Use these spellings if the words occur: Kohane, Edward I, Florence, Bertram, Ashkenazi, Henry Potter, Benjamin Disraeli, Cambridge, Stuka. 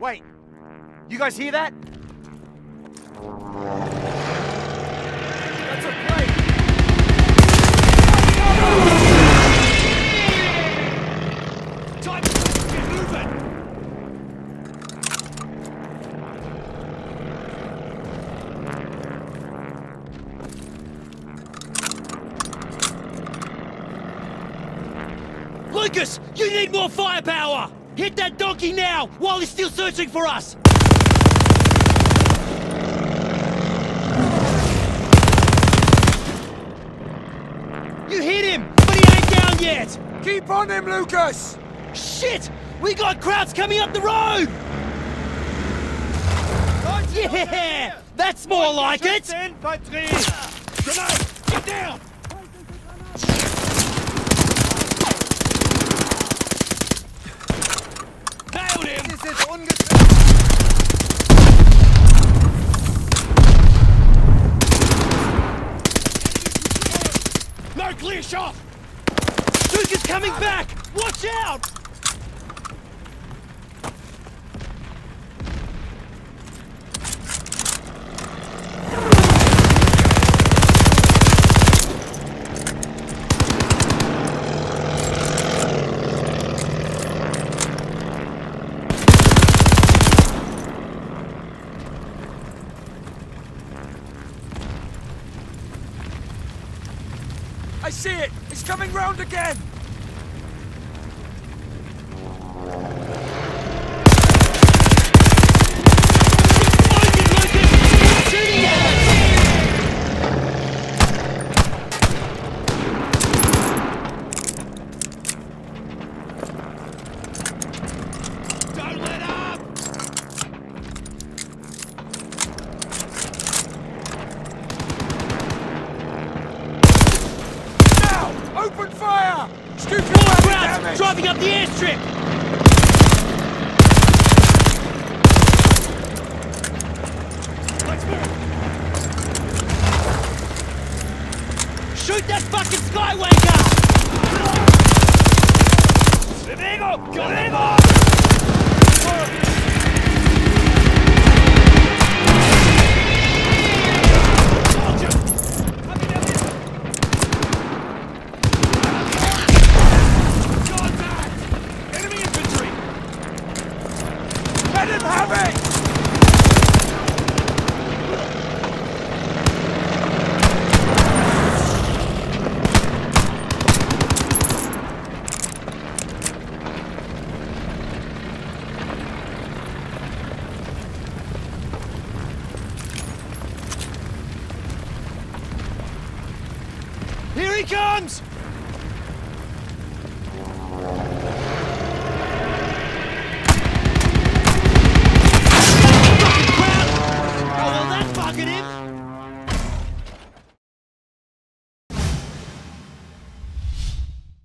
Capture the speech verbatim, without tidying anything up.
Wait, you guys hear that? That's a plane. Lucas, you need more firepower! Hit that donkey now, while he's still searching for us! You hit him, but he ain't down yet! Keep on him, Lucas! Shit! We got crowds coming up the road! Yeah! That's more like it! Grenade! Get down! No clear shot! Stuka's coming back! Watch out! I see it! It's coming round again! Open fire! Stuka, crowds driving up the airstrip! Let's move! Shoot that fucking Skywalker! Amigo! Amigo! Here he comes!